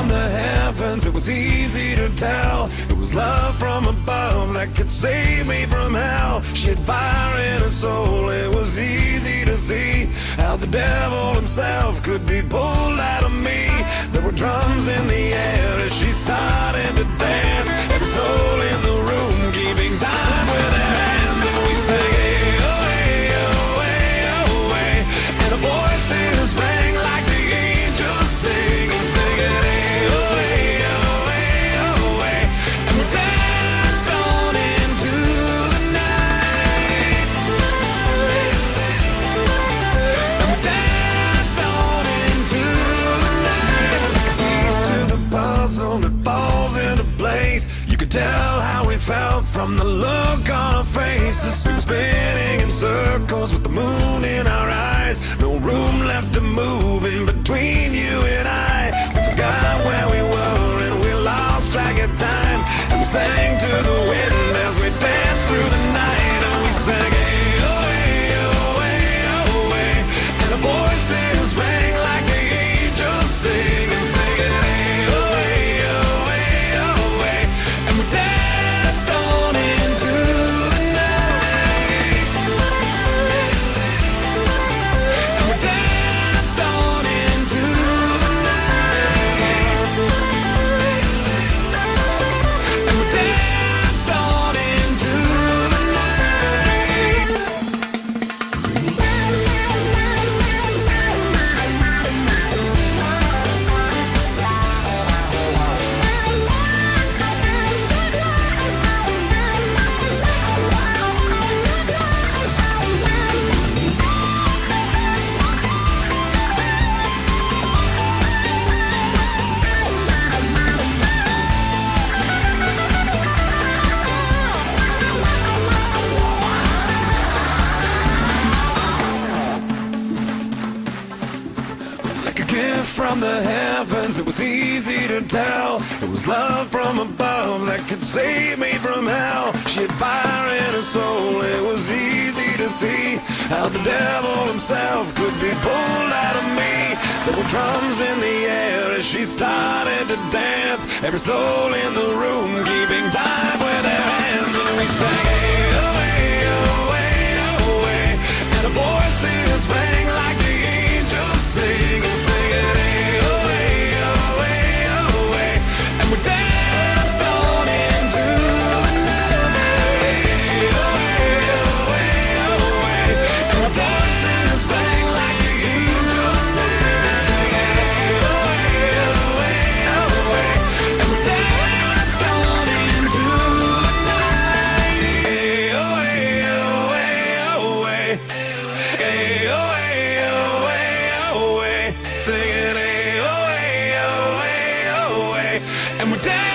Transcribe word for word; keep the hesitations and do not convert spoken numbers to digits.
from the heavens, it was easy to tell. It was love from above that could save me from hell. She had fire in her soul, it was easy to see how the devil himself could be pulled out of me. There were drums in the air as she started to dance, every soul in the room keeping time with their hands. And we sang, hey, oh, hey, oh, hey, oh, hey. And a voice in his rang like the angels sing. Tell how we felt from the look on our faces. We were spinning in circles with the moon in our eyes. No room left to move in between you and I. We forgot where we were and we lost track of time. And we sang to the wind as we danced through the night. And we sang, hey, oh, hey, oh, hey, oh, hey. And the voices rang like the angels sing. From the heavens, it was easy to tell. It was love from above that could save me from hell. She had fire in her soul, it was easy to see how the devil himself could be pulled out of me. There were drums in the air as she started to dance, every soul in the room keeping time with their hands. And we sang, hey, oh, hey, oh, hey, oh, hey. And the voices rang like the angels singing. Singing, hey, oh, hey, oh, hey, oh, hey. And we're dancing.